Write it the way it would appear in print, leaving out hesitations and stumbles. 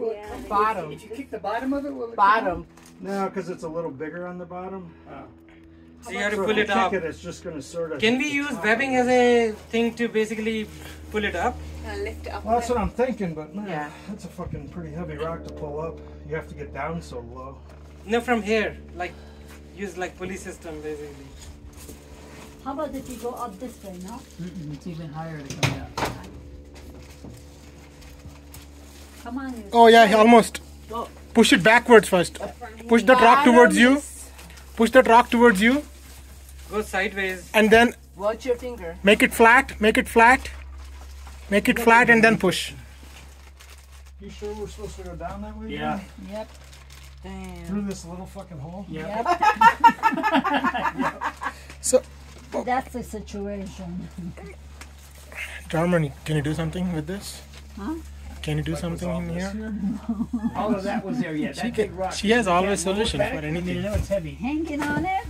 Yeah. Bottom. Did you kick the bottom of it? Will it bottom. No, because it's a little bigger on the bottom. Oh. So you have to pull it up. It's just going to sort of. Can we use webbing as a thing to basically pull it up? Lift it up. Well, that's what I'm thinking, but man, yeah, that's a fucking pretty heavy rock to pull up. You have to get down so low. No, from here, like use like pulley system basically. How about if you go up this way now? Mm-mm, it's even higher to come down. Come on. You. Oh yeah, almost. Go. Push it backwards first. Push that rock towards you. Push that rock towards you. Go sideways. And then watch your finger. Make it flat. Make it flat. Make it flat and then push. You sure we're supposed to go down that way? Yeah. Then? Yep. Damn. Through this little fucking hole? Yep. Yep. So. Oh. That's the situation. Darman, can you do something with this? Huh? Can you do something in here? No. All of that was there, yeah. She has always solutions for anything. You know it's heavy. Hanging on it.